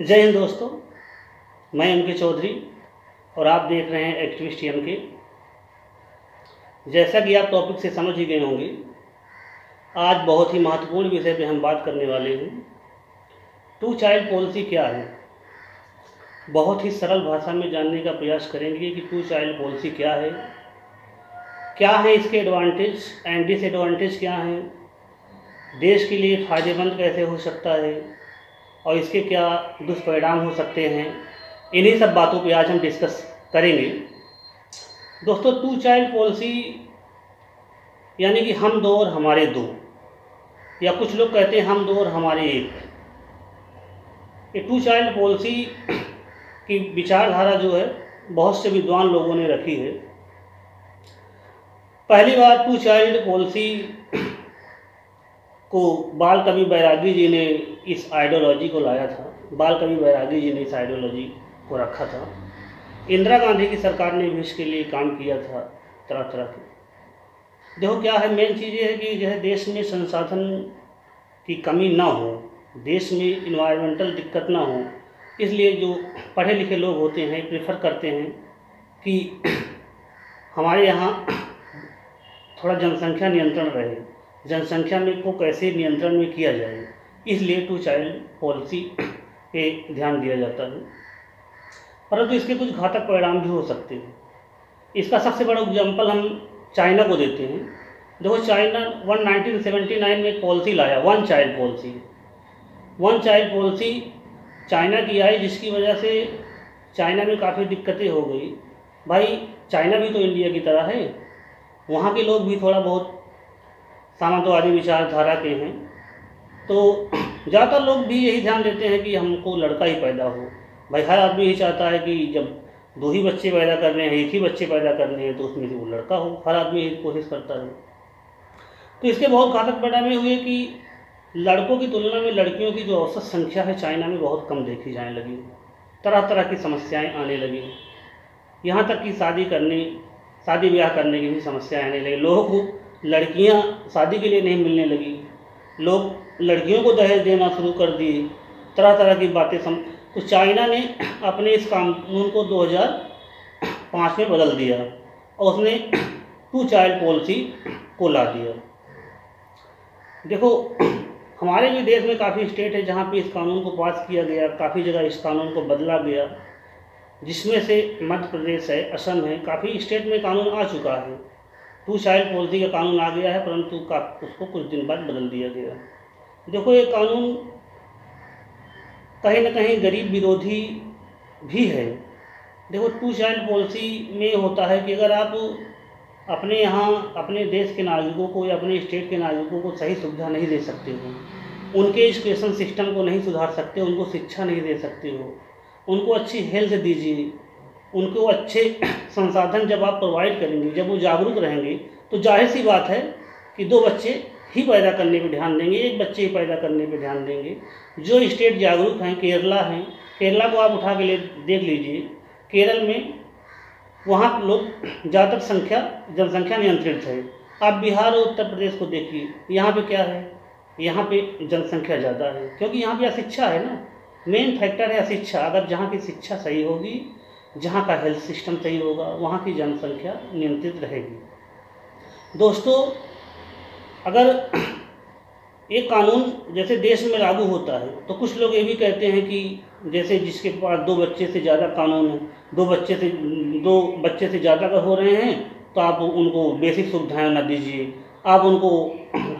जय हिंद दोस्तों, मैं एम के चौधरी और आप देख रहे हैं एक्टिविस्ट एम के। जैसा कि आप टॉपिक से समझ ही गए होंगे, आज बहुत ही महत्वपूर्ण विषय पे हम बात करने वाले हैं। टू चाइल्ड पॉलिसी क्या है, बहुत ही सरल भाषा में जानने का प्रयास करेंगे कि टू चाइल्ड पॉलिसी क्या है, इसके एडवांटेज एंड डिसएडवांटेज क्या हैं, देश के लिए फ़ायदेमंद कैसे हो सकता है और इसके क्या दुष्परिणाम हो सकते हैं। इन्हीं सब बातों पे आज हम डिस्कस करेंगे। दोस्तों, टू चाइल्ड पॉलिसी यानी कि हम दो और हमारे दो, या कुछ लोग कहते हैं हम दो और हमारे एक। ये टू चाइल्ड पॉलिसी की विचारधारा जो है बहुत से विद्वान लोगों ने रखी है। पहली बार टू चाइल्ड पॉलिसी को बालकवि बैरागी जी ने इस आइडियोलॉजी को लाया था। बालकवि बैरागी जी ने इस आइडियोलॉजी को रखा था। इंदिरा गांधी की सरकार ने भी इसके लिए काम किया था। तरह तरह के देखो क्या है, मेन चीज़ ये है कि जो है देश में संसाधन की कमी ना हो, देश में इन्वायरमेंटल दिक्कत ना हो, इसलिए जो पढ़े लिखे लोग होते हैं प्रेफर करते हैं कि हमारे यहाँ थोड़ा जनसंख्या नियंत्रण रहे, जनसंख्या में को कैसे नियंत्रण में किया जाए, इसलिए टू चाइल्ड पॉलिसी पे ध्यान दिया जाता है। परंतु इसके कुछ घातक परिणाम भी हो सकते हैं। इसका सबसे बड़ा एग्जाम्पल हम चाइना को देते हैं। देखो चाइना 1979 में पॉलिसी लाया, one child policy. One child policy China की आई, जिसकी वजह से चाइना में काफ़ी दिक्कतें हो गई। भाई चाइना भी तो इंडिया की तरह है, वहाँ के लोग भी थोड़ा बहुत सामंतवादी विचारधारा के हैं, तो ज़्यादातर लोग भी यही ध्यान देते हैं कि हमको लड़का ही पैदा हो। भाई हर आदमी यही चाहता है कि जब दो ही बच्चे पैदा कर रहे हैं, एक ही बच्चे पैदा कर रहे हैं, तो उसमें से वो लड़का हो, हर आदमी यही कोशिश करता है। तो इसके बहुत घातक परिणाम हुए कि लड़कों की तुलना में लड़कियों की जो औसत संख्या है चाइना में बहुत कम देखी जाने लगी। तरह तरह की समस्याएँ आने लगी, यहाँ तक कि शादी ब्याह करने की भी समस्याएँ आने लगी। लोगों को लड़कियाँ शादी के लिए नहीं मिलने लगी, लोग लड़कियों को दहेज देना शुरू कर दिए। तरह तरह की बातें तो चाइना ने अपने इस कानून को 2005 में बदल दिया और उसने टू चाइल्ड पॉलिसी को ला दिया। देखो हमारे भी देश में काफ़ी स्टेट है जहाँ पे इस कानून को पास किया गया, काफ़ी जगह इस कानून को बदला गया, जिसमें से मध्य प्रदेश है, असम है, काफ़ी स्टेट में कानून आ चुका है। टू चाइल्ड पॉलिसी का कानून आ गया है, परंतु उसको कुछ दिन बाद बदल दिया गया। देखो ये कानून कहीं ना कहीं गरीब विरोधी भी है। देखो टू चाइल्ड पॉलिसी में होता है कि अगर आप अपने यहाँ अपने देश के नागरिकों को या अपने स्टेट के नागरिकों को सही सुविधा नहीं दे सकते हो, उनके एजुकेशन सिस्टम को नहीं सुधार सकते, उनको शिक्षा नहीं दे सकते हो, उनको अच्छी हेल्थ दीजिए, उनको अच्छे संसाधन जब आप प्रोवाइड करेंगे, जब वो जागरूक रहेंगे, तो जाहिर सी बात है कि दो बच्चे ही पैदा करने पे ध्यान देंगे, एक बच्चे ही पैदा करने पे ध्यान देंगे। जो स्टेट जागरूक हैं, केरला को आप उठा के ले देख लीजिए। केरल में वहाँ लोग ज़्यादातर जनसंख्या नियंत्रित है। आप बिहार और उत्तर प्रदेश को देखिए, यहाँ पर क्या है, यहाँ पर जनसंख्या ज़्यादा है, क्योंकि यहाँ पर अशिक्षा है ना, मेन फैक्टर है अशिक्षा। अगर जहाँ की शिक्षा सही होगी, जहाँ का हेल्थ सिस्टम सही होगा, वहाँ की जनसंख्या नियंत्रित रहेगी। दोस्तों अगर एक कानून जैसे देश में लागू होता है, तो कुछ लोग ये भी कहते हैं कि जैसे जिसके पास दो बच्चे से ज़्यादा कानून है, दो बच्चे से ज़्यादा अगर हो रहे हैं तो आप उनको बेसिक सुविधाएँ न दीजिए, आप उनको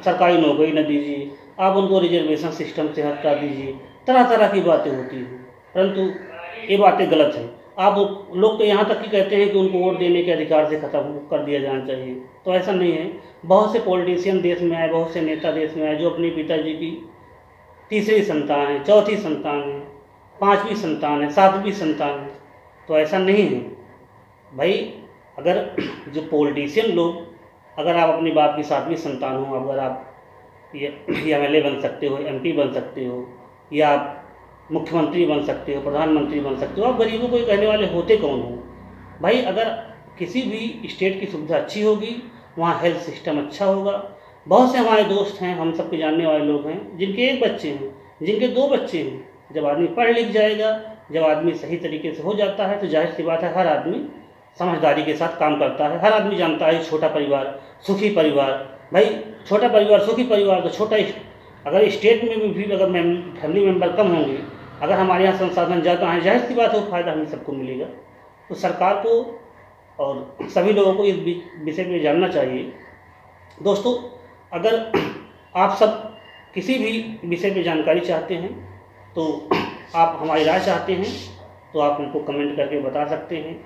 सरकारी नौकरी न दीजिए, आप उनको रिजर्वेशन सिस्टम से हटा दीजिए। तरह तरह की बातें होती हैं, परंतु ये बातें गलत हैं। आप लोग तो यहाँ तक कि कहते हैं कि उनको वोट देने के अधिकार से ख़त्म कर दिया जाना चाहिए, तो ऐसा नहीं है। बहुत से पॉलिटिशियन देश में आए, बहुत से नेता देश में आए जो अपने पिताजी की तीसरी संतान है, चौथी संतान है, पांचवी संतान है, सातवीं संतान है, तो ऐसा नहीं है। भाई अगर जो पॉलिटिशियन लोग, अगर आप अपने बाप की सातवीं संतान हो, अगर आप MLA बन सकते हो, MP बन सकते हो, या आप मुख्यमंत्री बन सकते हो, प्रधानमंत्री बन सकते हो, आप गरीबों को कहने वाले होते कौन हो। भाई अगर किसी भी स्टेट की सुविधा अच्छी होगी, वहाँ हेल्थ सिस्टम अच्छा होगा। बहुत से हमारे दोस्त हैं, हम सब के जानने वाले लोग हैं जिनके एक बच्चे हैं, जिनके दो बच्चे हैं, जब आदमी पढ़ लिख जाएगा, जब आदमी सही तरीके से हो जाता है, तो जाहिर सी बात है हर आदमी समझदारी के साथ काम करता है। हर आदमी जानता है छोटा परिवार सुखी परिवार, भाई छोटा परिवार सुखी परिवार तो छोटा, अगर स्टेट में भी अगर फैमिली मेम्बर कम होंगे, अगर हमारे यहाँ संसाधन ज़्यादा हैं, जाहिर सी बात है वो फ़ायदा हमें सबको मिलेगा। तो सरकार को और सभी लोगों को इस विषय में जानना चाहिए। दोस्तों, अगर आप सब किसी भी विषय में जानकारी चाहते हैं, तो आप हमारी राय चाहते हैं, तो आप हमको कमेंट करके बता सकते हैं।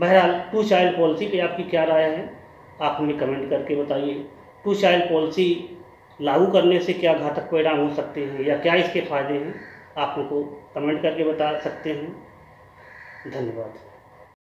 बहरहाल, 2 चाइल्ड पॉलिसी पे आपकी क्या राय है, आप हमें कमेंट करके बताइए। 2 चाइल्ड पॉलिसी लागू करने से क्या घातक परिणाम हो सकते हैं या क्या इसके फ़ायदे हैं, आप हमको कमेंट करके बता सकते हैं। धन्यवाद।